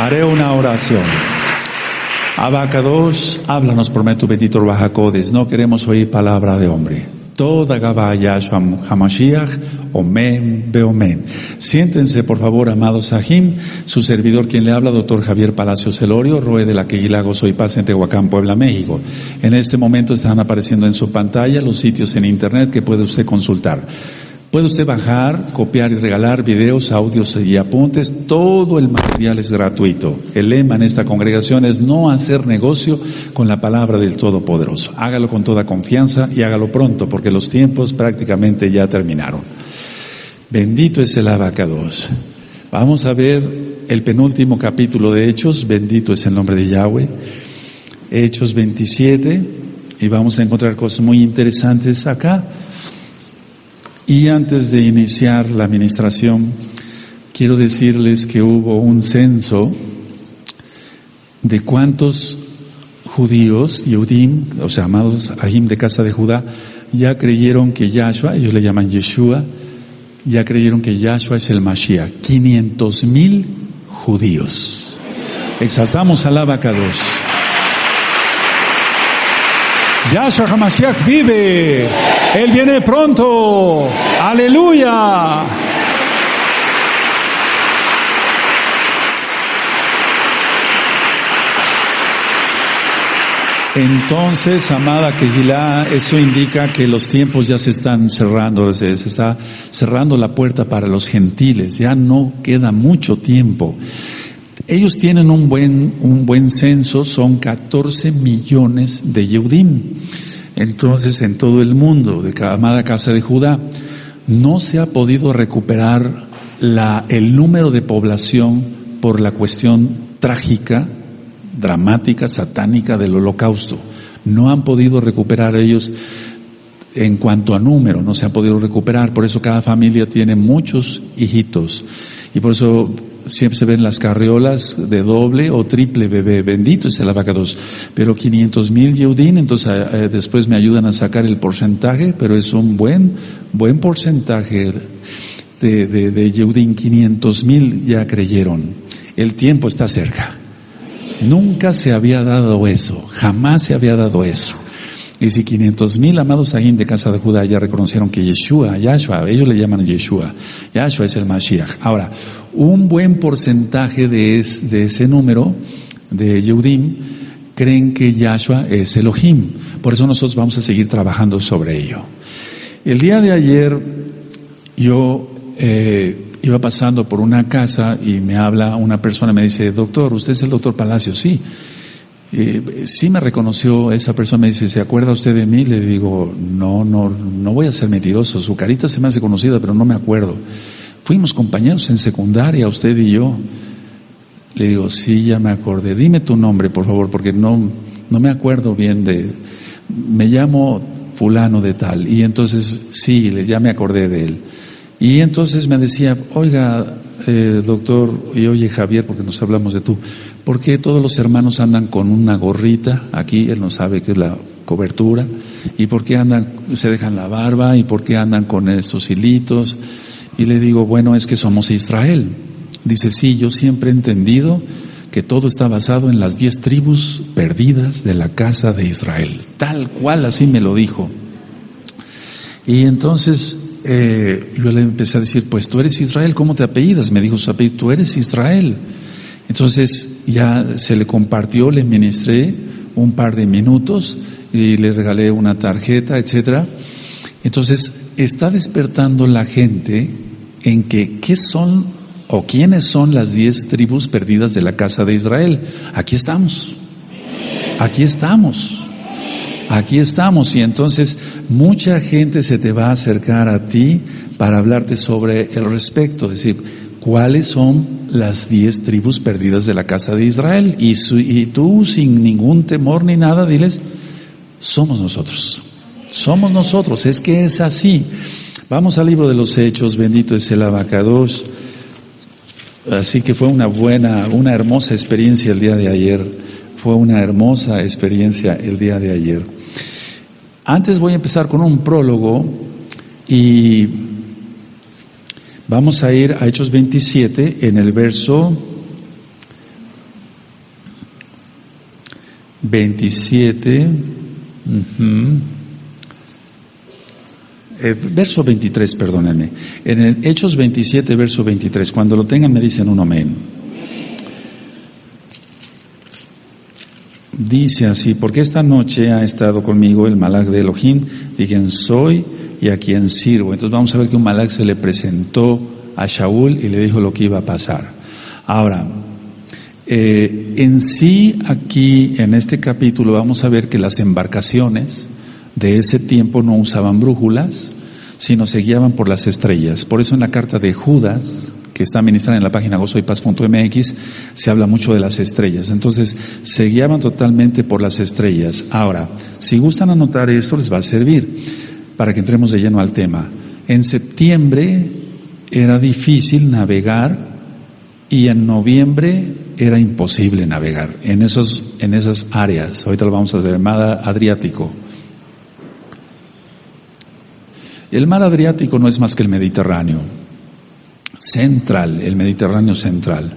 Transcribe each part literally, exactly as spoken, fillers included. Haré una oración. Abba Kadosh, háblanos por medio de tu bendito Ruach HaKodesh. No queremos oír palabra de hombre. Toda Gabá Yahshua HaMashiach, Omen Beomen. Siéntense, por favor, amados Sahim. Su servidor, quien le habla, doctor Javier Palacios Celorio, Roe de la Queguila Gozo y Paz en Tehuacán, Puebla, México. En este momento están apareciendo en su pantalla los sitios en internet que puede usted consultar. Puede usted bajar, copiar y regalar videos, audios y apuntes. Todo el material es gratuito. El lema en esta congregación es no hacer negocio con la palabra del Todopoderoso. Hágalo con toda confianza y hágalo pronto, porque los tiempos prácticamente ya terminaron. Bendito es el Abba Kadosh. Vamos a ver el penúltimo capítulo de Hechos. Bendito es el nombre de Yahweh. Hechos veintisiete. Y vamos a encontrar cosas muy interesantes acá. Y antes de iniciar la administración, quiero decirles que hubo un censo de cuántos judíos, Yehudim, o sea, amados Ahim de casa de Judá, ya creyeron que Yahshua, ellos le llaman Yeshua, ya creyeron que Yahshua es el Mashiach. quinientos mil judíos. Exaltamos al Abba Kadosh. Yahshua HaMashiach vive. Él viene pronto. Aleluya. Entonces, amada Kejilá, eso indica que los tiempos ya se están cerrando, se está cerrando la puerta para los gentiles. Ya no queda mucho tiempo. Ellos tienen un buen, un buen censo, son catorce millones de Yehudim. Entonces, en todo el mundo, de cada amada casa de Judá, no se ha podido recuperar la, el número de población por la cuestión trágica, dramática, satánica del holocausto. No han podido recuperar ellos en cuanto a número, no se han podido recuperar. Por eso cada familia tiene muchos hijitos. Y por eso siempre se ven las carriolas de doble o triple bebé. Bendito es el Abba Kadosh. Pero quinientos mil Yehudim, entonces eh, después me ayudan a sacar el porcentaje, pero es un buen buen porcentaje de, de, de Yehudim. quinientos mil ya creyeron. El tiempo está cerca. Nunca se había dado eso. Jamás se había dado eso. Y si quinientos mil amados Ahim de casa de Judá ya reconocieron que Yeshua, Yahshua, ellos le llaman Yeshua, Yahshua es el Mashiach. Ahora, un buen porcentaje de, es, de ese número de Yehudim creen que Yahshua es Elohim. Por eso nosotros vamos a seguir trabajando sobre ello. El día de ayer yo eh, iba pasando por una casa y me habla una persona, me dice, doctor, ¿usted es el doctor Palacio? Sí. Eh, sí me reconoció esa persona, me dice, ¿se acuerda usted de mí? Le digo, no, no, no voy a ser mentiroso, su carita se me hace conocida, pero no me acuerdo. Fuimos compañeros en secundaria, usted y yo. Le digo, sí, ya me acordé, dime tu nombre, por favor, porque no, no me acuerdo bien de... Me llamo fulano de tal, y entonces, sí, ya me acordé de él. Y entonces me decía, oiga, Eh, doctor, y oye Javier, porque nos hablamos de tú, ¿por qué todos los hermanos andan con una gorrita? Aquí él no sabe qué es la cobertura. ¿Y por qué andan, se dejan la barba? ¿Y por qué andan con estos hilitos? Y le digo, bueno, es que somos Israel. Dice, sí, yo siempre he entendido que todo está basado en las diez tribus perdidas de la casa de Israel. Tal cual, así me lo dijo. Y entonces... Eh, yo le empecé a decir, pues tú eres Israel, ¿cómo te apellidas? Me dijo su apellido, tú eres Israel. Entonces ya se le compartió, le ministré un par de minutos y le regalé una tarjeta, etcétera. Entonces está despertando la gente en que ¿qué son o quiénes son las diez tribus perdidas de la casa de Israel? Aquí estamos, aquí estamos. Aquí estamos, y entonces mucha gente se te va a acercar a ti para hablarte sobre el respecto, es decir, ¿cuáles son las diez tribus perdidas de la casa de Israel? Y, su, y tú, sin ningún temor ni nada, diles, somos nosotros, somos nosotros, es que es así. Vamos al libro de los Hechos, bendito es el Abba Kadosh. Así que fue una buena, una hermosa experiencia el día de ayer, fue una hermosa experiencia el día de ayer. Antes voy a empezar con un prólogo y vamos a ir a Hechos veintisiete en el verso veintisiete, uh-huh. eh, verso veintitrés, perdónenme, en el Hechos veintisiete, verso veintitrés, cuando lo tengan me dicen un amén. Dice así: porque esta noche ha estado conmigo el Malak de Elohim, de quien soy y a quien sirvo. Entonces vamos a ver que un Malak se le presentó a Shaul y le dijo lo que iba a pasar. Ahora, eh, en sí aquí, en este capítulo, vamos a ver que las embarcaciones de ese tiempo no usaban brújulas, sino se guiaban por las estrellas. Por eso en la carta de Judas, que está ministrada en la página gozo y paz punto m x, se habla mucho de las estrellas. Entonces, se guiaban totalmente por las estrellas. Ahora, si gustan anotar esto, les va a servir para que entremos de lleno al tema. En septiembre era difícil navegar y en noviembre era imposible navegar en, esos, en esas áreas. Ahorita lo vamos a hacer, el mar Adriático. El mar Adriático no es más que el Mediterráneo central, el Mediterráneo central.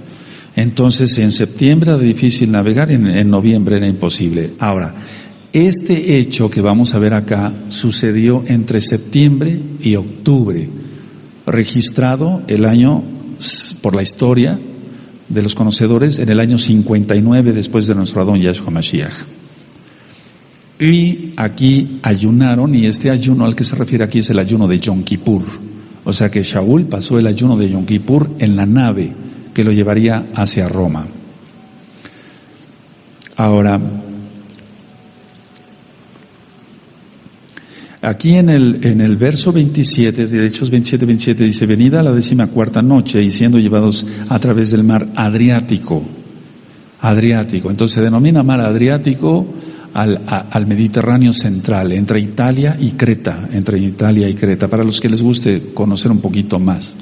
Entonces, en septiembre era difícil navegar, en, en noviembre era imposible. Ahora, este hecho que vamos a ver acá sucedió entre septiembre y octubre, registrado el año, por la historia de los conocedores, en el año cincuenta y nueve después de nuestro Adón Yeshua HaMashiach. Y aquí ayunaron, y este ayuno al que se refiere aquí es el ayuno de Yom Kippur. O sea que Shaul pasó el ayuno de Yom Kippur en la nave que lo llevaría hacia Roma. Ahora, aquí en el, en el verso veintisiete, de Hechos veintisiete, veintisiete, dice: venida la décima cuarta noche y siendo llevados a través del mar Adriático. Adriático. Entonces se denomina mar Adriático Al, a, al Mediterráneo central, entre Italia y Creta, entre Italia y Creta, para los que les guste conocer un poquito más.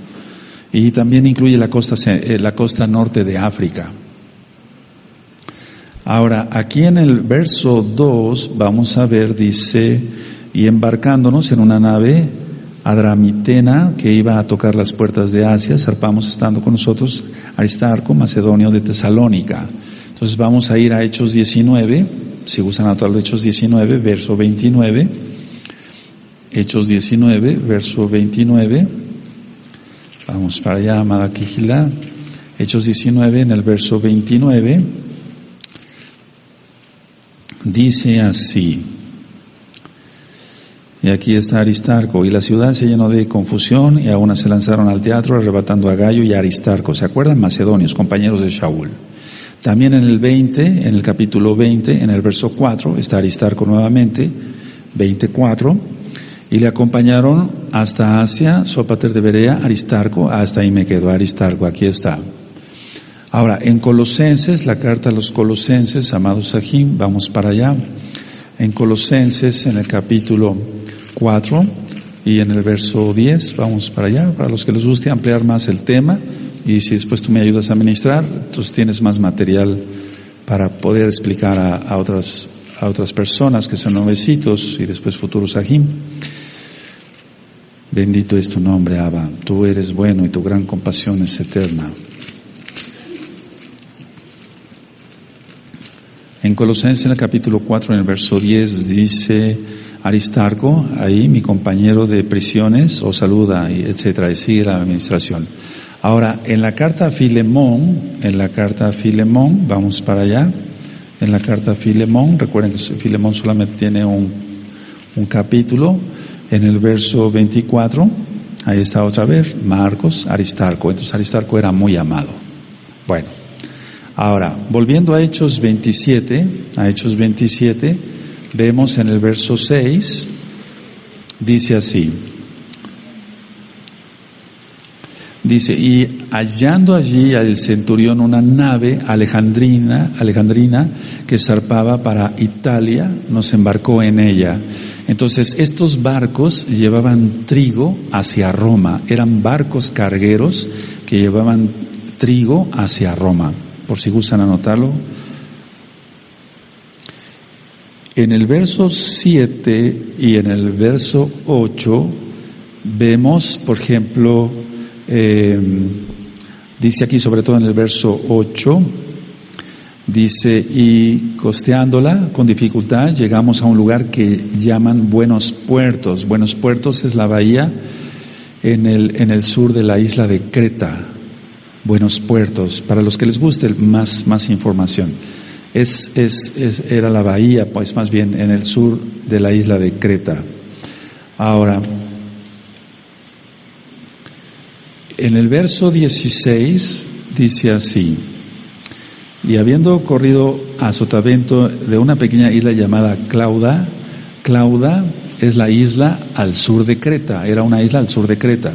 Y también incluye la costa, la costa norte de África. Ahora, aquí en el verso dos vamos a ver, dice: y embarcándonos en una nave, Adramitena, que iba a tocar las puertas de Asia, zarpamos estando con nosotros Aristarco, macedonio de Tesalónica. Entonces vamos a ir a Hechos diecinueve. Si gustan anotar Hechos diecinueve, verso veintinueve. Hechos diecinueve, verso veintinueve. Vamos para allá, amada Kijilá. Hechos diecinueve, en el verso veintinueve. Dice así. Y aquí está Aristarco. Y la ciudad se llenó de confusión y aún se lanzaron al teatro arrebatando a Gallo y a Aristarco. ¿Se acuerdan? Macedonios, compañeros de Shaul. También en el veinte, en el capítulo veinte, en el verso cuatro, está Aristarco nuevamente, veinticuatro, y le acompañaron hasta Asia, Sopater de Berea, Aristarco, hasta ahí me quedo, Aristarco, aquí está. Ahora, en Colosenses, la carta a los Colosenses, amados Sajín, vamos para allá. En Colosenses, en el capítulo cuatro, y en el verso diez, vamos para allá, para los que les guste ampliar más el tema. Y si después tú me ayudas a ministrar, entonces tienes más material para poder explicar a, a, otras, a otras personas que son nuevecitos y después futuros Sahim. Bendito es tu nombre, Abba. Tú eres bueno y tu gran compasión es eterna. En Colosenses, en el capítulo cuatro, en el verso diez, dice: Aristarco, ahí mi compañero de prisiones, os saluda, etcétera, y sigue la administración. Ahora, en la carta a Filemón, en la carta a Filemón, vamos para allá, en la carta a Filemón, recuerden que Filemón solamente tiene un, un capítulo, en el verso veinticuatro, ahí está otra vez, Marcos, Aristarco, entonces Aristarco era muy amado. Bueno, ahora, volviendo a Hechos veintisiete, a Hechos veintisiete, vemos en el verso seis, dice así, dice: y hallando allí al centurión una nave, Alejandrina, Alejandrina, que zarpaba para Italia, nos embarcó en ella. Entonces, estos barcos llevaban trigo hacia Roma, eran barcos cargueros que llevaban trigo hacia Roma, por si gustan anotarlo. En el verso siete y en el verso ocho vemos, por ejemplo, Eh, dice aquí, sobre todo en el verso ocho, Dice, y costeándola con dificultad llegamos a un lugar que llaman Buenos Puertos. Buenos Puertos es la bahía en el, en el sur de la isla de Creta. Buenos Puertos, para los que les guste más, más información. Es, es, es, era la bahía, pues más bien en el sur de la isla de Creta. Ahora, en el verso dieciséis dice así: y habiendo corrido a Sotavento de una pequeña isla llamada Clauda, Clauda es la isla al sur de Creta, era una isla al sur de Creta.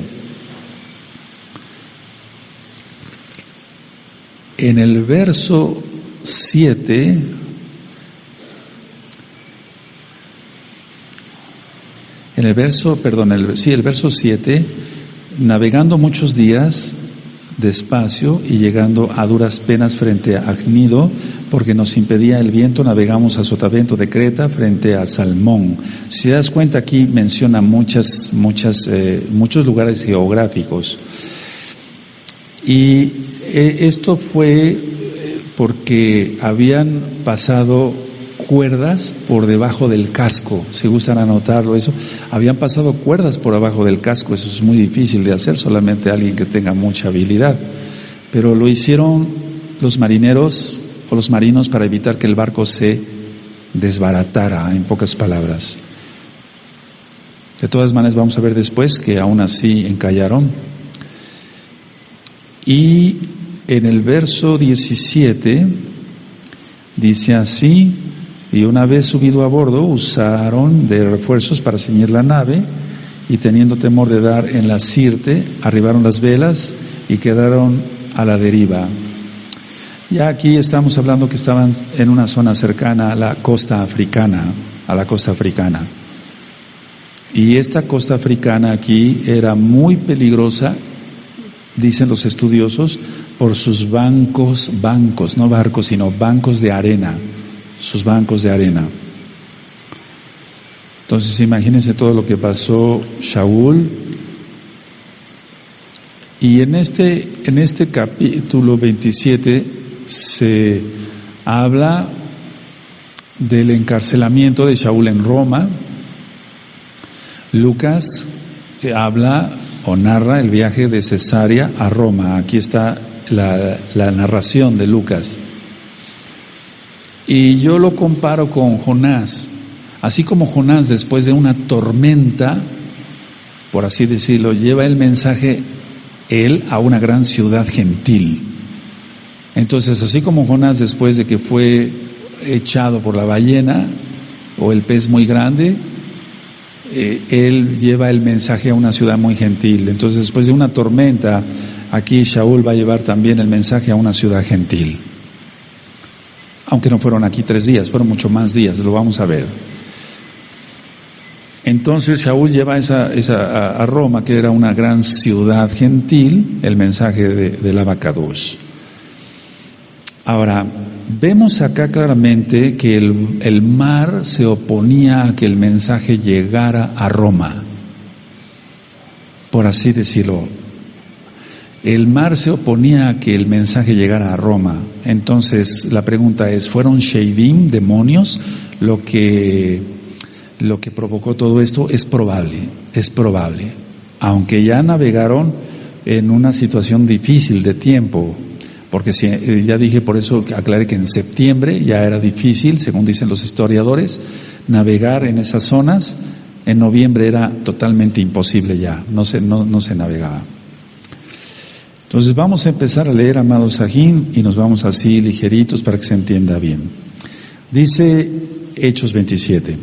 En el verso siete en el verso, perdón, el, sí, el verso siete, navegando muchos días despacio y llegando a duras penas frente a Cnido, porque nos impedía el viento, navegamos a Sotavento de Creta frente a Salmón. Si te das cuenta, aquí menciona muchas, muchas, eh, muchos lugares geográficos. Y eh, esto fue porque habían pasado cuerdas por debajo del casco. Si gustan anotarlo eso, habían pasado cuerdas por abajo del casco. Eso es muy difícil de hacer, solamente alguien que tenga mucha habilidad, pero lo hicieron los marineros o los marinos para evitar que el barco se desbaratara, en pocas palabras. De todas maneras vamos a ver después que aún así encallaron. Y en el verso diecisiete dice así: y una vez subido a bordo, usaron de refuerzos para ceñir la nave, y teniendo temor de dar en la Sirte, arribaron las velas y quedaron a la deriva. Ya aquí estamos hablando que estaban en una zona cercana a la costa africana, a la costa africana. Y esta costa africana aquí era muy peligrosa, dicen los estudiosos, por sus bancos, bancos, no barcos, sino bancos de arena. Sus bancos de arena. Entonces imagínense todo lo que pasó Shaul. Y en este, en este capítulo veintisiete se habla del encarcelamiento de Shaul en Roma. Lucas habla o narra el viaje de Cesarea a Roma. Aquí está la, la narración de Lucas. Y yo lo comparo con Jonás. Así como Jonás, después de una tormenta, por así decirlo, lleva el mensaje él a una gran ciudad gentil. Entonces, así como Jonás, después de que fue echado por la ballena o el pez muy grande, eh, él lleva el mensaje a una ciudad muy gentil. Entonces, después de una tormenta, aquí Shaul va a llevar también el mensaje a una ciudad gentil. Aunque no fueron aquí tres días, fueron mucho más días, lo vamos a ver. Entonces Shaul lleva esa, esa, a, a Roma, que era una gran ciudad gentil, el mensaje de, del Abba Kadosh. Ahora, vemos acá claramente que el, el mar se oponía a que el mensaje llegara a Roma, por así decirlo. El mar se oponía a que el mensaje llegara a Roma. Entonces, la pregunta es, ¿fueron Sheidim, demonios, lo que, lo que provocó todo esto? Es probable, es probable. Aunque ya navegaron en una situación difícil de tiempo, porque si, ya dije, por eso aclaré que en septiembre ya era difícil, según dicen los historiadores, navegar en esas zonas. En noviembre era totalmente imposible ya, no se, no, no se navegaba. Entonces vamos a empezar a leer, amados Sajín, y nos vamos así ligeritos para que se entienda bien. Dice Hechos veintisiete: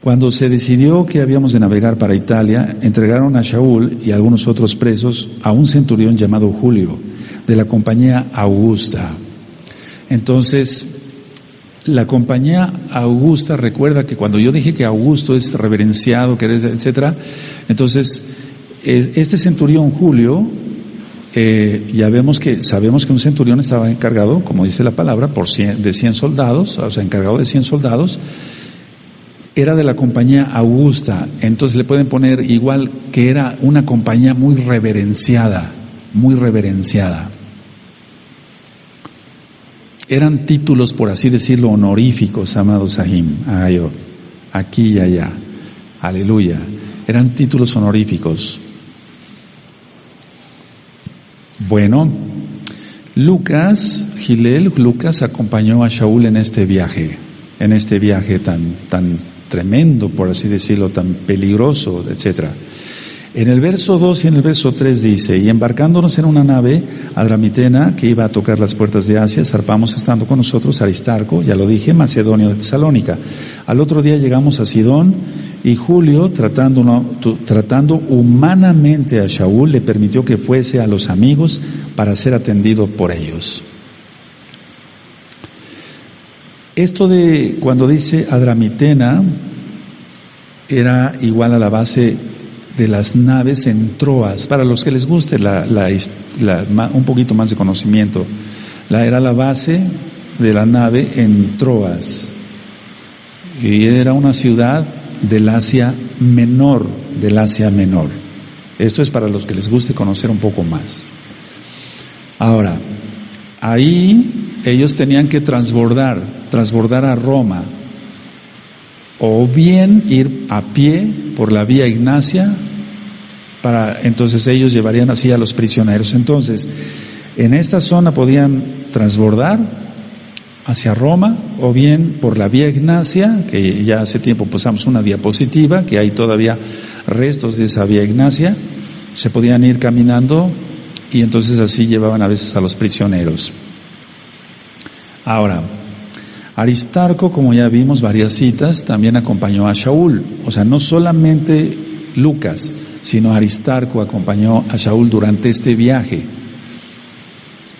cuando se decidió que habíamos de navegar para Italia, entregaron a Shaul y a algunos otros presos a un centurión llamado Julio, de la compañía Augusta. Entonces, la compañía Augusta, recuerda que cuando yo dije que Augusto es reverenciado, etcétera, entonces este centurión Julio, Eh, ya vemos que, sabemos que un centurión estaba encargado, como dice la palabra, por cien, de cien soldados, o sea, encargado de cien soldados, era de la compañía Augusta. Entonces le pueden poner igual que era una compañía muy reverenciada, muy reverenciada. eran títulos, por así decirlo, honoríficos, amados Ahim, Agayot, aquí y allá, aleluya, eran títulos honoríficos. Bueno, Lucas, Gilel, Lucas acompañó a Shaul en este viaje, en este viaje tan, tan tremendo, por así decirlo, tan peligroso, etcétera. En el verso dos y en el verso tres dice: y embarcándonos en una nave, Adramitena, que iba a tocar las puertas de Asia, zarpamos estando con nosotros Aristarco, ya lo dije, macedonio de Tesalónica. Al otro día llegamos a Sidón, y Julio, tratando, tratando humanamente a Shaul, le permitió que fuese a los amigos para ser atendido por ellos. Esto de cuando dice Adramitena era igual a la base de las naves en Troas. Para los que les guste la, la, la, un poquito más de conocimiento, la, era la base de la nave en Troas, y era una ciudad del Asia Menor, del Asia Menor. Esto es para los que les guste conocer un poco más. Ahora, ahí ellos tenían que transbordar, transbordar a Roma, o bien ir a pie por la Vía Ignacia, para entonces ellos llevarían así a los prisioneros. Entonces, en esta zona podían transbordar hacia Roma, o bien por la Vía Ignacia, que ya hace tiempo pasamos una diapositiva, que hay todavía restos de esa Vía Ignacia. Se podían ir caminando y entonces así llevaban a veces a los prisioneros. Ahora, Aristarco, como ya vimos varias citas, también acompañó a Shaul. O sea, no solamente Lucas, sino Aristarco acompañó a Shaul durante este viaje.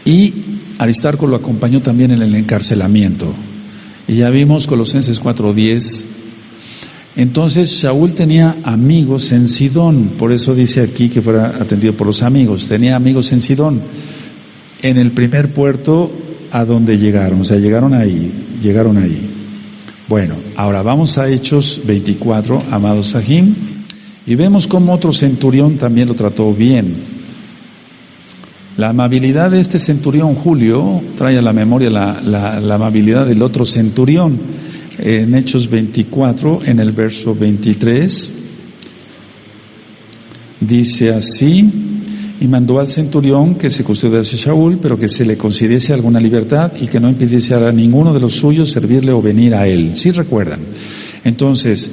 Y Aristarco lo acompañó también en el encarcelamiento. Y ya vimos Colosenses cuatro diez. Entonces, Shaul tenía amigos en Sidón. Por eso dice aquí que fuera atendido por los amigos. Tenía amigos en Sidón, en el primer puerto a donde llegaron, o sea, llegaron ahí, llegaron ahí. Bueno, ahora vamos a Hechos veinticuatro, amados Sahim, y vemos cómo otro centurión también lo trató bien. La amabilidad de este centurión Julio trae a la memoria la, la, la amabilidad del otro centurión. En Hechos veinticuatro, en el verso veintitrés, dice así: y mandó al centurión que se custodiase a Shaul, pero que se le concediese alguna libertad y que no impidiese a ninguno de los suyos servirle o venir a él. ¿Sí recuerdan? Entonces,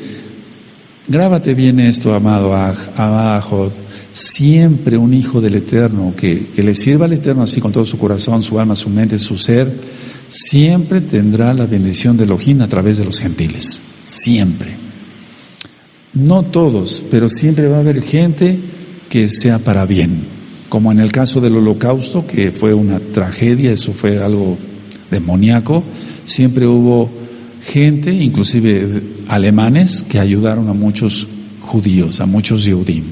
grábate bien esto, amado Abajod. Siempre un hijo del Eterno, que, que le sirva al Eterno así con todo su corazón, su alma, su mente, su ser, siempre tendrá la bendición de Elohim a través de los gentiles. Siempre. No todos, pero siempre va a haber gente que sea para bien, como en el caso del holocausto, que fue una tragedia, eso fue algo demoníaco. Siempre hubo gente, inclusive alemanes, que ayudaron a muchos judíos, a muchos Yehudim,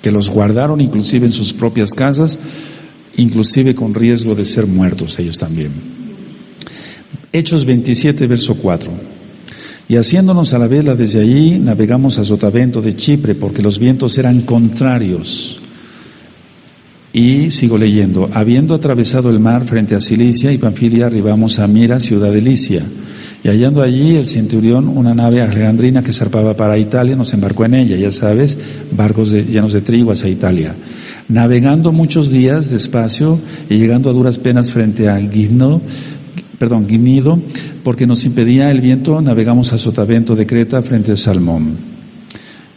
que los guardaron inclusive en sus propias casas, inclusive con riesgo de ser muertos ellos también. Hechos veintisiete, verso cuatro: y haciéndonos a la vela desde allí, navegamos a Sotavento de Chipre, porque los vientos eran contrarios. Y sigo leyendo: habiendo atravesado el mar frente a Cilicia y Panfilia, arribamos a Mira, ciudad de Licia. Y hallando allí el centurión una nave alejandrina que zarpaba para Italia, nos embarcó en ella, ya sabes, barcos de, llenos de trigo hacia Italia. Navegando muchos días despacio y llegando a duras penas frente a Cnido, perdón, Cnido, porque nos impedía el viento, navegamos a Sotavento de Creta frente a Salmón.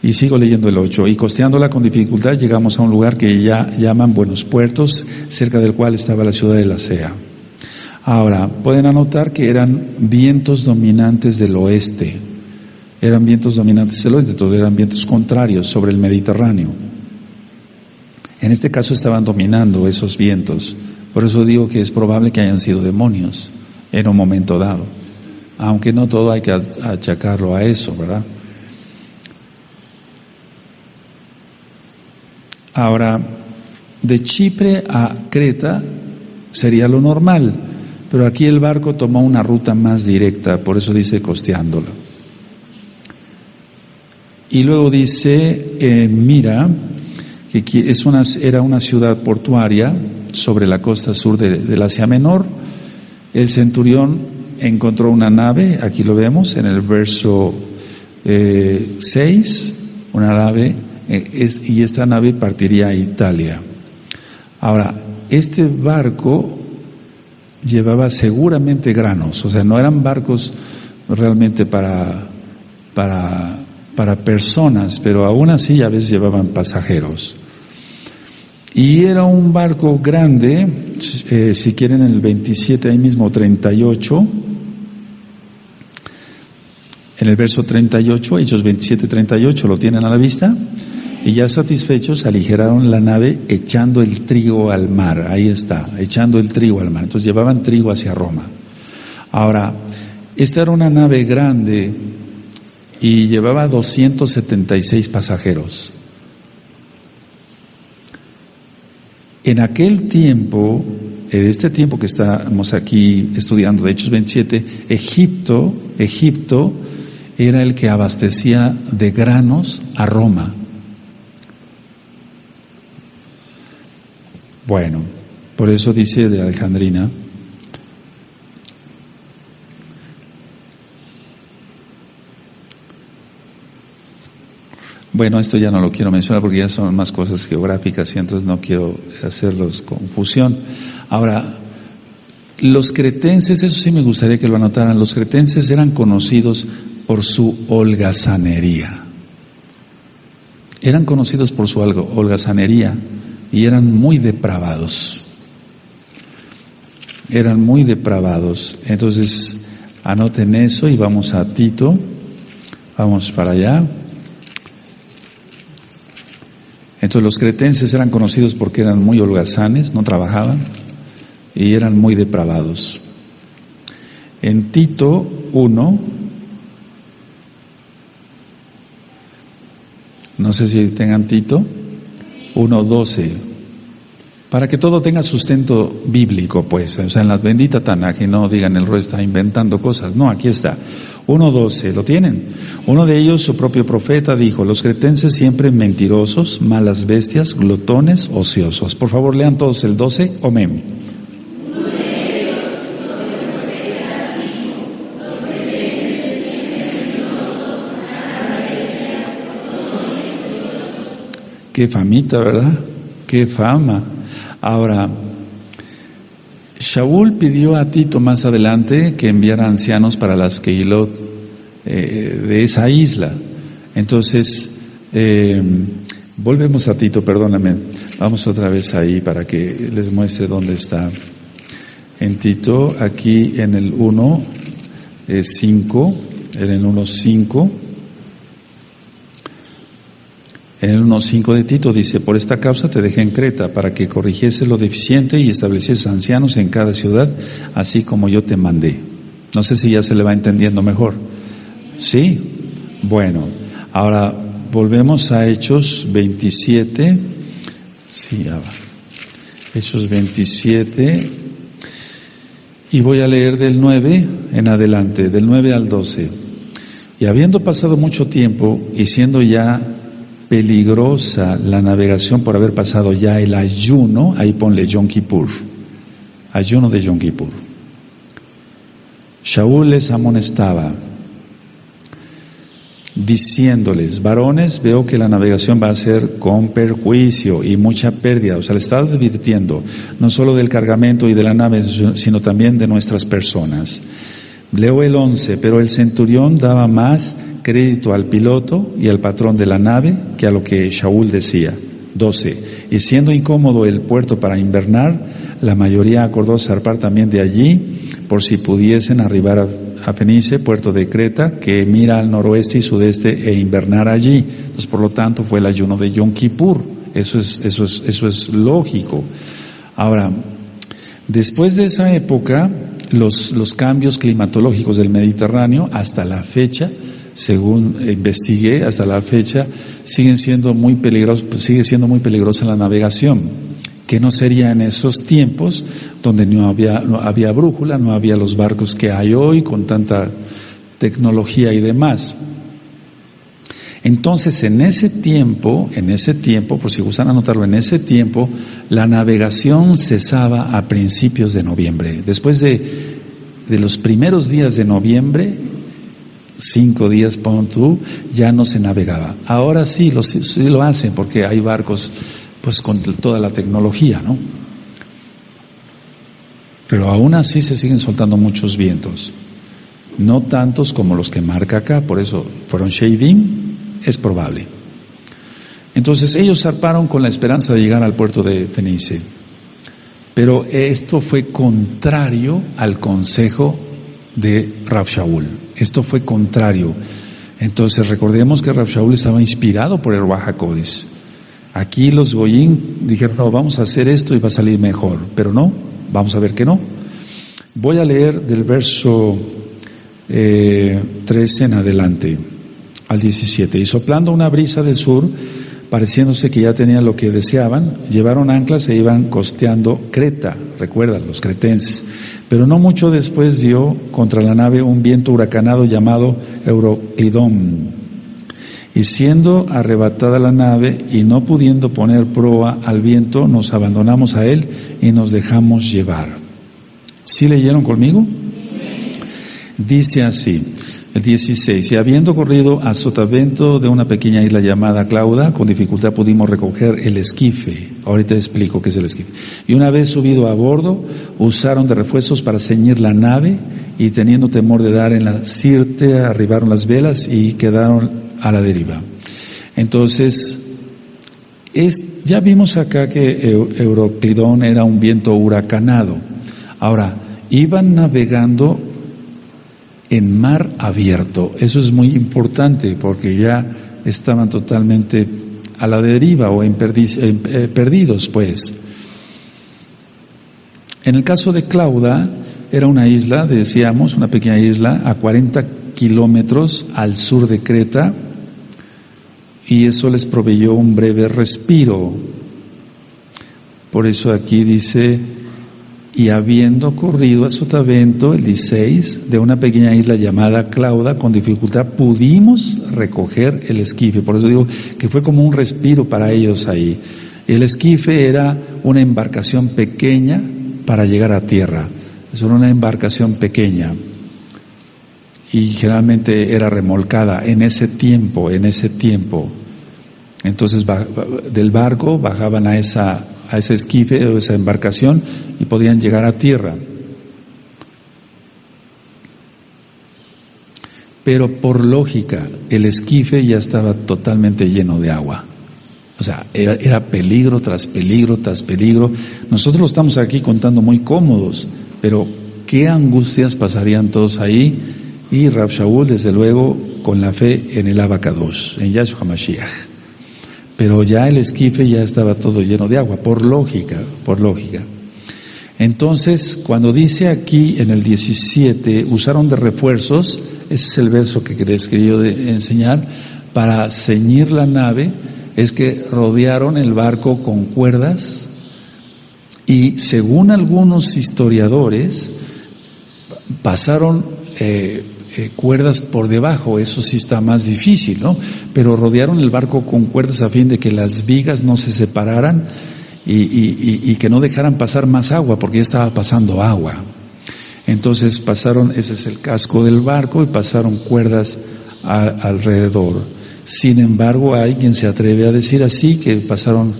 Y sigo leyendo el ocho. Y costeándola con dificultad llegamos a un lugar que ya llaman Buenos Puertos, cerca del cual estaba la ciudad de la Sea. Ahora, pueden anotar que eran vientos dominantes del oeste. Eran vientos dominantes del oeste, entonces eran vientos contrarios sobre el Mediterráneo. En este caso estaban dominando esos vientos. Por eso digo que es probable que hayan sido demonios en un momento dado, aunque no todo hay que achacarlo a eso, ¿verdad? Ahora, de Chipre a Creta sería lo normal, pero aquí el barco tomó una ruta más directa, por eso dice costeándola. Y luego dice eh, Mira, que es una, era una ciudad portuaria sobre la costa sur de, del Asia Menor. El centurión encontró una nave, aquí lo vemos en el verso eh, seis, una nave, eh, es, y esta nave partiría a Italia. Ahora, este barco llevaba seguramente granos, o sea, no eran barcos realmente para, para, para personas, pero aún así a veces llevaban pasajeros. Y era un barco grande, eh, si quieren el veintisiete, ahí mismo treinta y ocho, en el verso treinta y ocho, Hechos veintisiete, treinta y ocho, lo tienen a la vista. Y ya satisfechos aligeraron la nave echando el trigo al mar. Ahí está, echando el trigo al mar. Entonces llevaban trigo hacia Roma. Ahora, esta era una nave grande y llevaba doscientos setenta y seis pasajeros. En aquel tiempo, en este tiempo que estamos aquí estudiando, de Hechos veintisiete, Egipto, Egipto era el que abastecía de granos a Roma. Bueno, por eso dice de Alejandrina, bueno, esto ya no lo quiero mencionar porque ya son más cosas geográficas y entonces no quiero hacerlos confusión. Ahora, los cretenses, eso sí me gustaría que lo anotaran, los cretenses eran conocidos por su holgazanería. Eran conocidos por su holgazanería. Y eran muy depravados. Eran muy depravados. Entonces, anoten eso y vamos a Tito. Vamos para allá. Entonces, los cretenses eran conocidos porque eran muy holgazanes, no trabajaban, y eran muy depravados. En Tito uno, no sé si tengan Tito, uno doce, para que todo tenga sustento bíblico, pues, o sea, en la bendita Tana, que no digan el rey está inventando cosas, no, aquí está, uno doce, ¿lo tienen? Uno de ellos, su propio profeta, dijo, los cretenses siempre mentirosos, malas bestias, glotones, ociosos. Por favor, lean todos el doce, amén. Qué famita, ¿verdad? Qué fama. Ahora, Shaul pidió a Tito más adelante que enviara ancianos para las Keilot eh, de esa isla. Entonces, eh, volvemos a Tito, perdóname. Vamos otra vez ahí para que les muestre dónde está. En Tito, aquí en el uno cinco, eh, en el uno cinco. En el uno cinco de Tito dice, por esta causa te dejé en Creta, para que corrigieses lo deficiente y establecieses ancianos en cada ciudad, así como yo te mandé. No sé si ya se le va entendiendo mejor. ¿Sí? Bueno, ahora volvemos a Hechos veintisiete. Sí, ya va. Hechos veintisiete. Y voy a leer del nueve en adelante, del nueve al doce. Y habiendo pasado mucho tiempo y siendo ya peligrosa la navegación por haber pasado ya el ayuno, ahí ponle Yom Kippur, ayuno de Yom Kippur. Shaúl les amonestaba, diciéndoles, varones, veo que la navegación va a ser con perjuicio y mucha pérdida. O sea, le está advirtiendo, no solo del cargamento y de la nave, sino también de nuestras personas. Leo el once, pero el centurión daba más crédito al piloto y al patrón de la nave que a lo que Shaúl decía. doce. Y siendo incómodo el puerto para invernar, la mayoría acordó zarpar también de allí, por si pudiesen arribar a, a Fenice, puerto de Creta, que mira al noroeste y sudeste, e invernar allí. Entonces, por lo tanto, fue el ayuno de Yom Kippur. Eso es, eso es, eso es lógico. Ahora, después de esa época, los, los cambios climatológicos del Mediterráneo hasta la fecha, según investigué, hasta la fecha siguen siendo muy peligrosos, sigue siendo muy peligrosa la navegación, que no sería en esos tiempos donde no había, no había brújula, no había los barcos que hay hoy con tanta tecnología y demás. Entonces, en ese tiempo, en ese tiempo, por si gustan anotarlo, en ese tiempo, la navegación cesaba a principios de noviembre. Después de de los primeros días de noviembre, cinco días, pon tú, ya no se navegaba. Ahora sí lo, sí lo hacen, porque hay barcos pues con toda la tecnología, ¿no? Pero aún así se siguen soltando muchos vientos, no tantos como los que marca acá, por eso fueron Sheidim, es probable. Entonces ellos zarparon con la esperanza de llegar al puerto de Fenice, pero esto fue contrario al consejo de Rab Shaul, esto fue contrario. Entonces recordemos que Rab Shaul estaba inspirado por el Ruach HaKodesh. Aquí los goyim dijeron, no, vamos a hacer esto y va a salir mejor, pero no, vamos a ver que no. Voy a leer del verso eh, trece en adelante al diecisiete. Y soplando una brisa del sur, pareciéndose que ya tenían lo que deseaban, llevaron anclas e iban costeando Creta, recuerdan, los cretenses. Pero no mucho después dio contra la nave un viento huracanado llamado Euroclidón. Y siendo arrebatada la nave y no pudiendo poner proa al viento, nos abandonamos a él y nos dejamos llevar. ¿Sí leyeron conmigo? Dice así, el dieciséis, y habiendo corrido a Sotavento de una pequeña isla llamada Clauda, con dificultad pudimos recoger el esquife. Ahorita explico qué es el esquife. Y una vez subido a bordo, usaron de refuerzos para ceñir la nave, y teniendo temor de dar en la Sirte, arribaron las velas y quedaron a la deriva. Entonces es, ya vimos acá que Euroclidón era un viento huracanado. Ahora, iban navegando en mar abierto. Eso es muy importante, porque ya estaban totalmente a la deriva o en perdiz, en, eh, perdidos pues. En el caso de Clauda, era una isla, decíamos, una pequeña isla a cuarenta kilómetros al sur de Creta, y eso les proveyó un breve respiro. Por eso aquí dice, y habiendo corrido a Sotavento, el dieciséis, de una pequeña isla llamada Clauda, con dificultad pudimos recoger el esquife. Por eso digo que fue como un respiro para ellos ahí. El esquife era una embarcación pequeña para llegar a tierra. Eso era una embarcación pequeña. Y generalmente era remolcada en ese tiempo, en ese tiempo. Entonces del barco bajaban a esa a ese esquife o esa embarcación y podían llegar a tierra. Pero por lógica, el esquife ya estaba totalmente lleno de agua. O sea, era, era peligro tras peligro tras peligro. Nosotros lo estamos aquí contando muy cómodos, pero qué angustias pasarían todos ahí. Y Rab Shaul, desde luego, con la fe en el Abba Kadosh, en Yeshua HaMashiach. Pero ya el esquife ya estaba todo lleno de agua, por lógica, por lógica. Entonces, cuando dice aquí en el diecisiete, usaron de refuerzos, ese es el verso que les quería enseñar, para ceñir la nave, es que rodearon el barco con cuerdas, y según algunos historiadores, pasaron eh, Eh, cuerdas por debajo. Eso sí está más difícil, ¿no? Pero rodearon el barco con cuerdas a fin de que las vigas no se separaran y, y, y, y que no dejaran pasar más agua, porque ya estaba pasando agua. Entonces pasaron, ese es el casco del barco, y pasaron cuerdas a, alrededor. Sin embargo, hay quien se atreve a decir así, que pasaron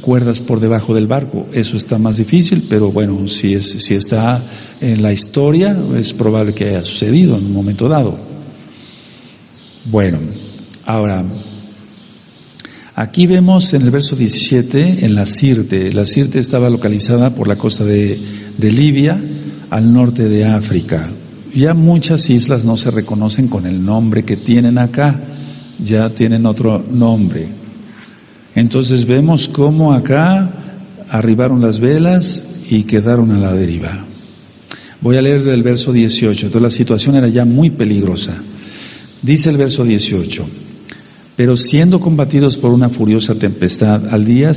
cuerdas por debajo del barco. Eso está más difícil, pero bueno, si es, si está en la historia, es probable que haya sucedido en un momento dado. Bueno, ahora aquí vemos en el verso diecisiete, en la Sirte. La Sirte estaba localizada por la costa de, de Libia, al norte de África. Ya muchas islas no se reconocen con el nombre que tienen acá, ya tienen otro nombre. Entonces vemos cómo acá arribaron las velas y quedaron a la deriva. Voy a leer el verso dieciocho. Entonces la situación era ya muy peligrosa. Dice el verso dieciocho: pero siendo combatidos por una furiosa tempestad, al día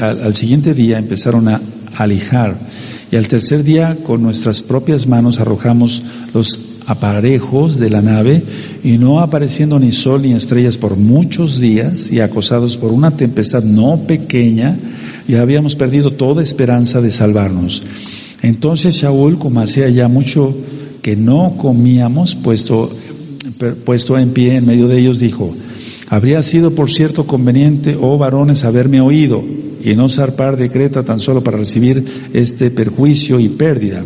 al, al siguiente día empezaron a alijar, y al tercer día con nuestras propias manos arrojamos los aparejos de la nave, y no apareciendo ni sol ni estrellas por muchos días, y acosados por una tempestad no pequeña, ya habíamos perdido toda esperanza de salvarnos. Entonces Shaul, como hacía ya mucho que no comíamos, puesto, puesto en pie en medio de ellos, dijo: habría sido por cierto conveniente, oh varones, haberme oído y no zarpar de Creta tan solo para recibir este perjuicio y pérdida.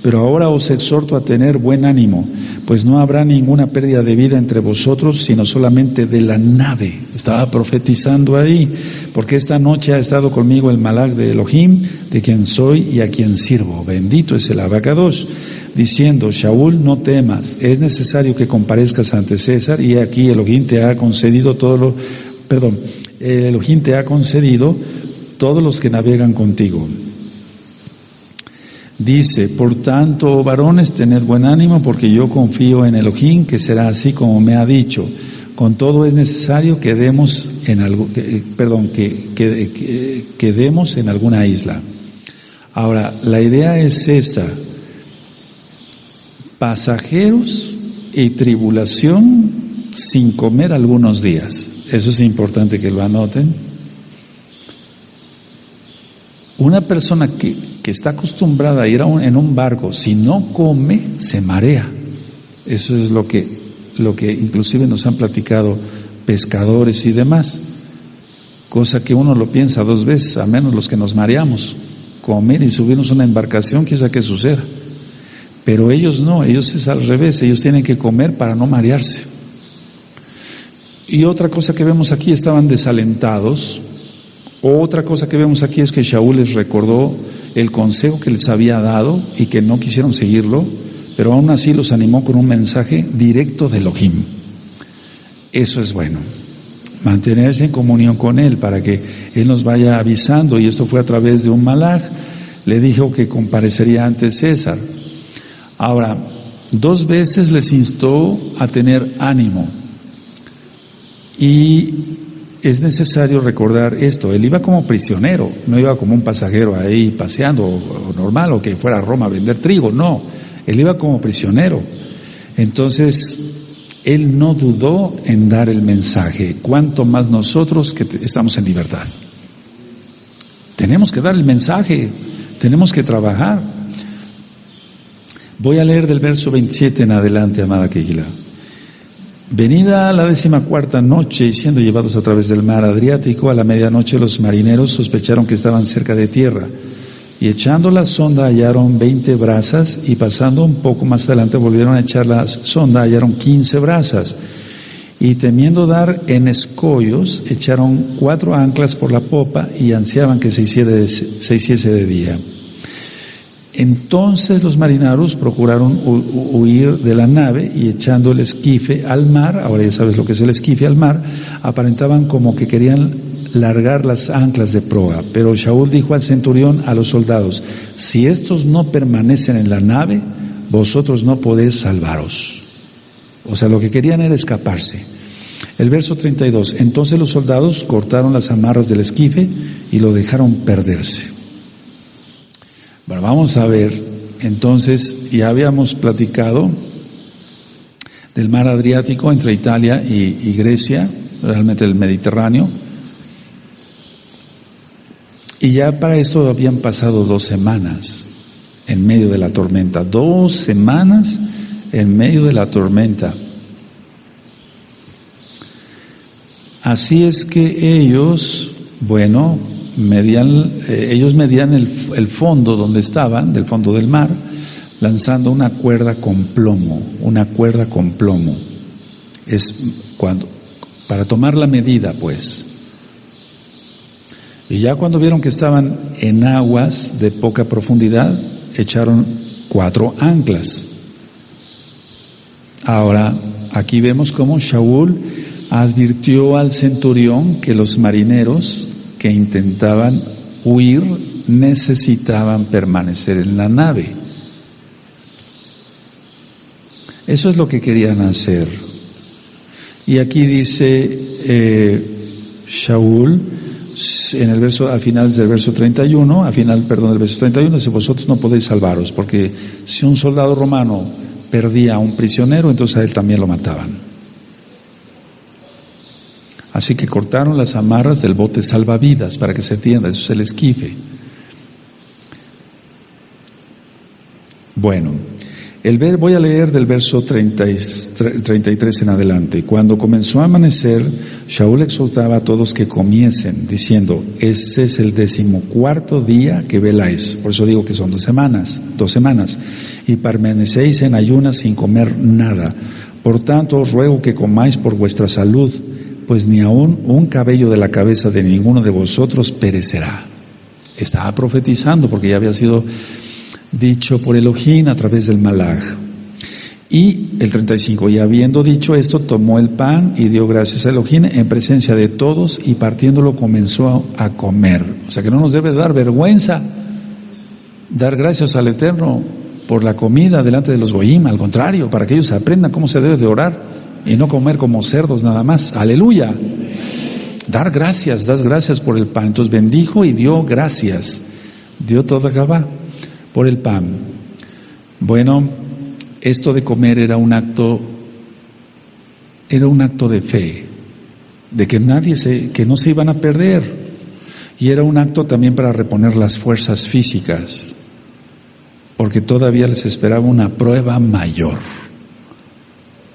Pero ahora os exhorto a tener buen ánimo, pues no habrá ninguna pérdida de vida entre vosotros, sino solamente de la nave. Estaba profetizando ahí, porque esta noche ha estado conmigo el Malak de Elohim, de quien soy y a quien sirvo. Bendito es el Abba Kadosh, diciendo: Shaul, no temas, es necesario que comparezcas ante César, y aquí Elohim te ha concedido todo lo... Perdón, Elohim te ha concedido todos los que navegan contigo. Dice: por tanto, oh varones, tened buen ánimo, porque yo confío en Elohim, que será así como me ha dicho. Con todo es necesario que demos en algo, que, perdón, que, que, que, que demos en alguna isla. Ahora, la idea es esta: pasajeros y tribulación sin comer algunos días. Eso es importante que lo anoten. Una persona que que está acostumbrada a ir a un, en un barco, si no come, se marea. Eso es lo que, lo que inclusive nos han platicado pescadores y demás, cosa que uno lo piensa dos veces, a menos los que nos mareamos. Comer y subirnos a una embarcación, quizá que suceda, pero ellos no, ellos es al revés, ellos tienen que comer para no marearse. Y otra cosa que vemos aquí, estaban desalentados. Otra cosa que vemos aquí es que Shaul les recordó el consejo que les había dado y que no quisieron seguirlo, pero aún así los animó con un mensaje directo de Elohim. Eso es bueno, mantenerse en comunión con Él para que Él nos vaya avisando, y esto fue a través de un malaj. Le dijo que comparecería ante César. Ahora, dos veces les instó a tener ánimo, y es necesario recordar esto: él iba como prisionero, no iba como un pasajero ahí paseando, o, o normal, o que fuera a Roma a vender trigo, no, él iba como prisionero. Entonces, él no dudó en dar el mensaje, cuanto más nosotros que te, estamos en libertad. Tenemos que dar el mensaje, tenemos que trabajar. Voy a leer del verso veintisiete en adelante, amada Kehila. Venida la décima cuarta noche y siendo llevados a través del mar Adriático, a la medianoche los marineros sospecharon que estaban cerca de tierra, y echando la sonda hallaron veinte brazas, y pasando un poco más adelante volvieron a echar la sonda, hallaron quince brazas, y temiendo dar en escollos, echaron cuatro anclas por la popa y ansiaban que se hiciera, se hiciese de día. Entonces los marineros procuraron hu- huir de la nave, y echando el esquife al mar, ahora ya sabes lo que es el esquife al mar, aparentaban como que querían largar las anclas de proa. Pero Shaul dijo al centurión, a los soldados: si estos no permanecen en la nave, vosotros no podéis salvaros. O sea, lo que querían era escaparse. El verso treinta y dos: entonces los soldados cortaron las amarras del esquife y lo dejaron perderse. Bueno, vamos a ver, entonces, ya habíamos platicado del mar Adriático entre Italia y, y Grecia, realmente el Mediterráneo, y ya para esto habían pasado dos semanas en medio de la tormenta, dos semanas en medio de la tormenta. Así es que ellos, bueno, Medían, eh, ellos medían el, el fondo donde estaban, del fondo del mar, lanzando una cuerda con plomo, una cuerda con plomo. Es cuando, para tomar la medida, pues. Y ya cuando vieron que estaban en aguas de poca profundidad, echaron cuatro anclas. Ahora, aquí vemos cómo Shaul advirtió al centurión que los marineros que intentaban huir necesitaban permanecer en la nave. Eso es lo que querían hacer. Y aquí dice eh, Shaul en el verso, al final del verso treinta y uno, al final, perdón, del verso treinta y uno, dice: vosotros no podéis salvaros, porque si un soldado romano perdía a un prisionero, entonces a él también lo mataban. Así que cortaron las amarras del bote salvavidas, para que se entienda, eso es el esquife. Bueno, El ver, voy a leer del verso treinta y tres en adelante. Cuando comenzó a amanecer, Shaul exhortaba a todos que comiesen, diciendo, este es el decimocuarto día que veláis. Por eso digo que son dos semanas, dos semanas. Y permanecéis en ayunas sin comer nada. Por tanto, os ruego que comáis por vuestra salud, pues ni aun un cabello de la cabeza de ninguno de vosotros perecerá. Estaba profetizando, porque ya había sido dicho por Elohim a través del Malak. Y el treinta y cinco, y habiendo dicho esto, tomó el pan y dio gracias a Elohim en presencia de todos, y partiéndolo comenzó a comer. O sea que no nos debe dar vergüenza dar gracias al Eterno por la comida delante de los goyim, al contrario, para que ellos aprendan cómo se debe de orar y no comer como cerdos nada más. Aleluya. Dar gracias, das gracias por el pan. Entonces bendijo y dio gracias, dio toda Gabá por el pan. Bueno, esto de comer era un acto, era un acto de fe, de que nadie se, que no se iban a perder, y era un acto también para reponer las fuerzas físicas, porque todavía les esperaba una prueba mayor.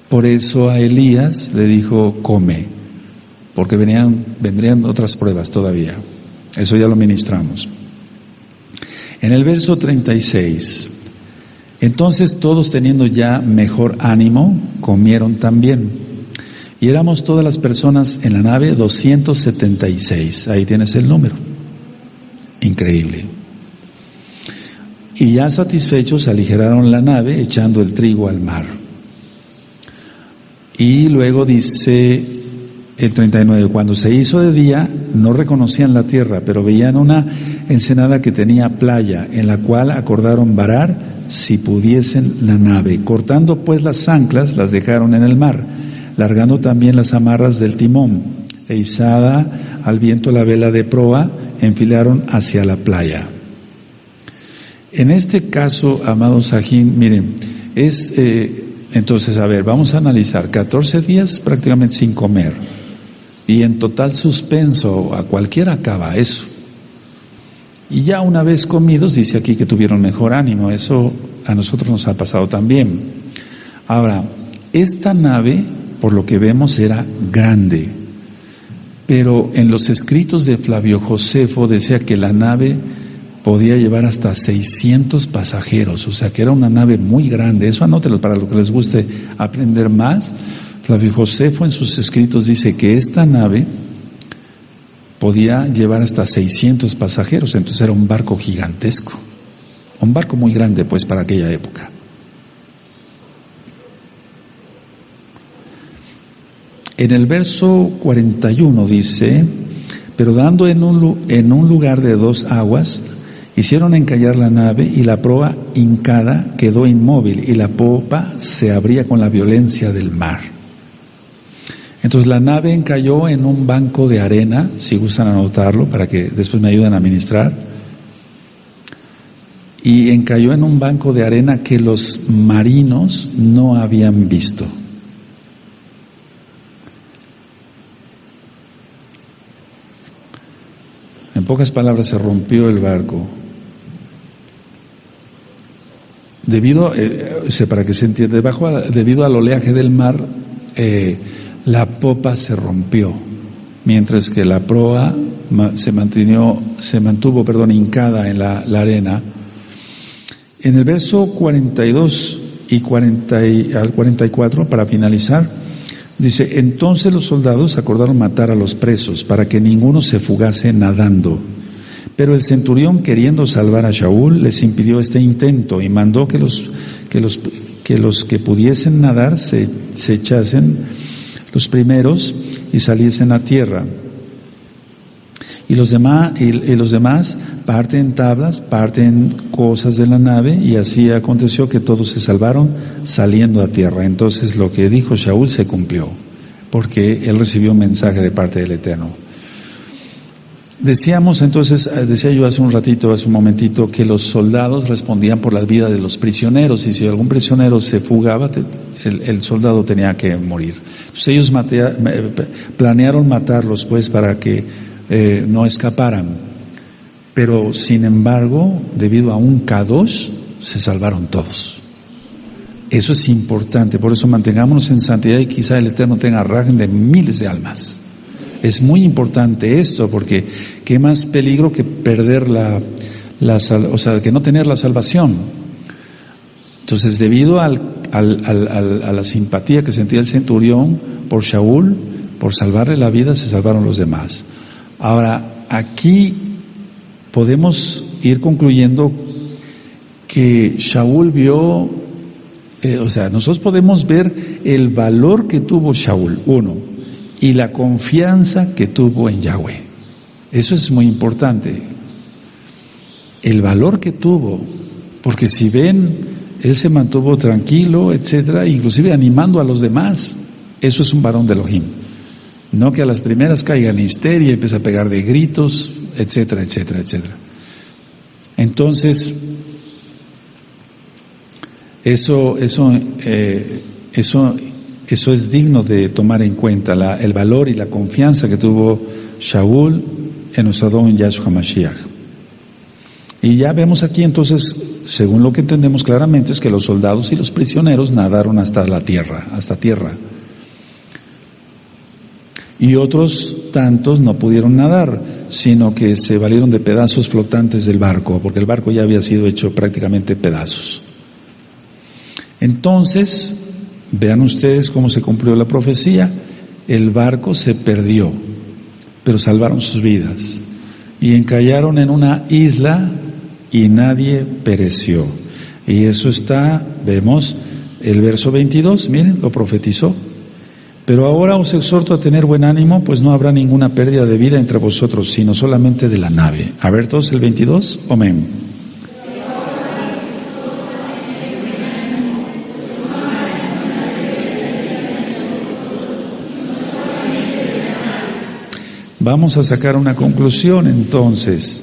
Por eso a Elías le dijo, come, porque venían, vendrían otras pruebas todavía. Eso ya lo ministramos. En el verso treinta y seis, entonces todos teniendo ya mejor ánimo, comieron también. Y éramos todas las personas en la nave doscientos setenta y seis, ahí tienes el número, increíble. Y ya satisfechos aligeraron la nave echando el trigo al mar. Y luego dice el treinta y nueve, cuando se hizo de día, no reconocían la tierra, pero veían una ensenada que tenía playa, en la cual acordaron varar, si pudiesen, la nave. Cortando pues las anclas, las dejaron en el mar, largando también las amarras del timón, e izada al viento la vela de proa, enfilaron hacia la playa. En este caso, amados Sajín, miren, es, eh, entonces, a ver, vamos a analizar, catorce días prácticamente sin comer, y en total suspenso, a cualquiera acaba eso. Y ya una vez comidos, dice aquí que tuvieron mejor ánimo. Eso a nosotros nos ha pasado también. Ahora, esta nave, por lo que vemos, era grande, pero en los escritos de Flavio Josefo decía que la nave podía llevar hasta seiscientos pasajeros, o sea que era una nave muy grande. Eso anótelo para lo que les guste aprender más. Flavio Josefo en sus escritos dice que esta nave podía llevar hasta seiscientos pasajeros, entonces era un barco gigantesco, un barco muy grande pues para aquella época. En el verso cuarenta y uno dice, pero dando en un, en un lugar de dos aguas, hicieron encallar la nave, y la proa hincada quedó inmóvil, y la popa se abría con la violencia del mar. Entonces la nave encalló en un banco de arena, si gustan anotarlo para que después me ayuden a ministrar, y encalló en un banco de arena que los marinos no habían visto. En pocas palabras, se rompió el barco. Debido, eh, para que se entienda, debajo, debido al oleaje del mar, eh, la popa se rompió, mientras que la proa se mantuvo, se mantuvo perdón, hincada en la, la arena. En el verso cuarenta y dos y cuarenta y al cuarenta y cuatro, para finalizar, dice, entonces los soldados acordaron matar a los presos para que ninguno se fugase nadando. Pero el centurión, queriendo salvar a Shaul, les impidió este intento y mandó que los que, los, que, los que pudiesen nadar se, se echasen los primeros y saliesen a tierra, y los demás y, y los demás parte en tablas, parte en cosas de la nave, y así aconteció que todos se salvaron saliendo a tierra. Entonces lo que dijo Shaul se cumplió, porque él recibió un mensaje de parte del Eterno. Decíamos entonces, decía yo hace un ratito, hace un momentito, que los soldados respondían por la vida de los prisioneros, y si algún prisionero se fugaba, te, el, el soldado tenía que morir. Entonces ellos matea, planearon matarlos pues para que eh, no escaparan, pero sin embargo, debido a un Kadosh, se salvaron todos. Eso es importante, por eso mantengámonos en santidad y quizá el Eterno tenga rajen de miles de almas. Es muy importante esto, porque qué más peligro que perder la, la o sea, que no tener la salvación. Entonces, debido al, al, al, al, a la simpatía que sentía el centurión por Shaul, por salvarle la vida, se salvaron los demás. Ahora, aquí podemos ir concluyendo que Shaul vio, eh, o sea, nosotros podemos ver el valor que tuvo Shaul, uno, y la confianza que tuvo en Yahweh. Eso es muy importante, el valor que tuvo, porque si ven, él se mantuvo tranquilo, etcétera, inclusive animando a los demás. Eso es un varón de Elohim, no que a las primeras caiga en histeria y empiece a pegar de gritos, etcétera, etcétera, etcétera. Entonces, eso, eso, eh, eso Eso es digno de tomar en cuenta, la, el valor y la confianza que tuvo Shaul en nuestro don Yahshua HaMashiach. Y ya vemos aquí entonces, según lo que entendemos claramente, es que los soldados y los prisioneros nadaron hasta la tierra, hasta tierra. Y otros tantos no pudieron nadar, sino que se valieron de pedazos flotantes del barco, porque el barco ya había sido hecho prácticamente pedazos. Entonces, vean ustedes cómo se cumplió la profecía. El barco se perdió, pero salvaron sus vidas y encallaron en una isla y nadie pereció. Y eso está, vemos el verso veintidós, miren, lo profetizó. Pero ahora os exhorto a tener buen ánimo, pues no habrá ninguna pérdida de vida entre vosotros, sino solamente de la nave. A ver todos el veintidós, amén. Vamos a sacar una conclusión entonces.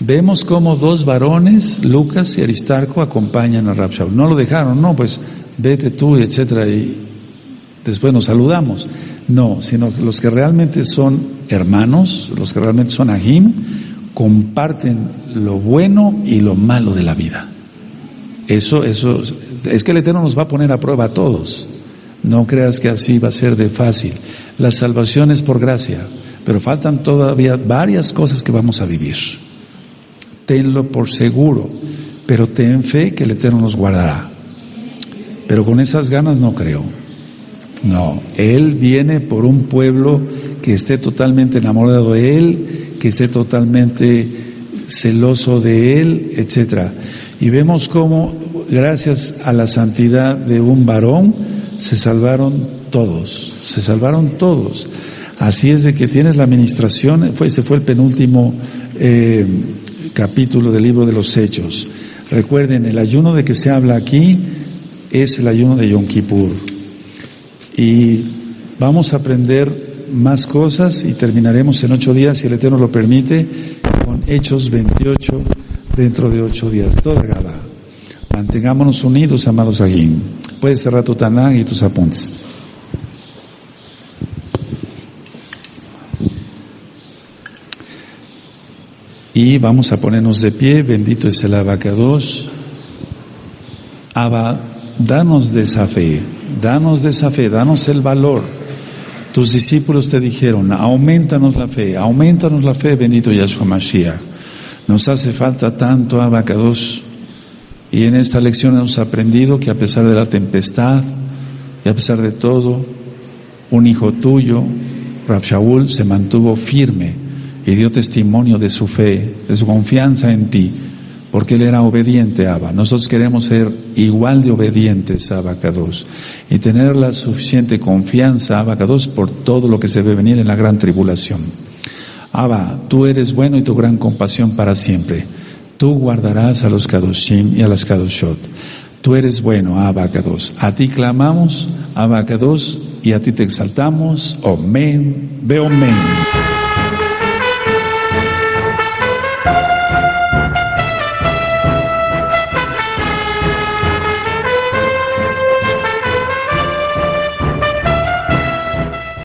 Vemos cómo dos varones, Lucas y Aristarco, acompañan a Rab Shaul. No lo dejaron, no, pues vete tú, etcétera, y después nos saludamos. No, sino que los que realmente son hermanos, los que realmente son ajim, comparten lo bueno y lo malo de la vida. Eso, eso, es que el Eterno nos va a poner a prueba a todos. No creas que así va a ser de fácil. La salvación es por gracia, pero faltan todavía varias cosas que vamos a vivir. Tenlo por seguro, pero ten fe que el Eterno nos guardará. Pero con esas ganas no creo. No, Él viene por un pueblo que esté totalmente enamorado de Él, que esté totalmente celoso de Él, etcétera. Y vemos cómo, gracias a la santidad de un varón, se salvaron todos, se salvaron todos. Así es de que tienes la administración. Este fue el penúltimo eh, capítulo del libro de los Hechos. Recuerden, el ayuno de que se habla aquí es el ayuno de Yom Kippur. Y vamos a aprender más cosas y terminaremos en ocho días, si el Eterno lo permite, con Hechos veintiocho dentro de ocho días. Toda Gala. Mantengámonos unidos, amados aquí. Puedes cerrar tu Tanaj y tus apuntes. Y vamos a ponernos de pie. Bendito es el Abba Kadosh. Abba, danos de esa fe, danos de esa fe, danos el valor. Tus discípulos te dijeron, aumentanos la fe, aumentanos la fe, bendito Yahshua Mashiach. Nos hace falta tanto, Abba Kadosh. Y en esta lección hemos aprendido que a pesar de la tempestad y a pesar de todo, un hijo tuyo, Rab Shaul, se mantuvo firme y dio testimonio de su fe, de su confianza en ti, porque él era obediente, Abba. Nosotros queremos ser igual de obedientes, Abba Kadosh, y tener la suficiente confianza, Abba Kadosh, por todo lo que se ve venir en la gran tribulación. Abba, tú eres bueno y tu gran compasión para siempre. Tú guardarás a los Kadoshim y a las Kadoshot. Tú eres bueno, Abba Kadosh. A ti clamamos, Abba Kadosh, y a ti te exaltamos. Amén, ve amén.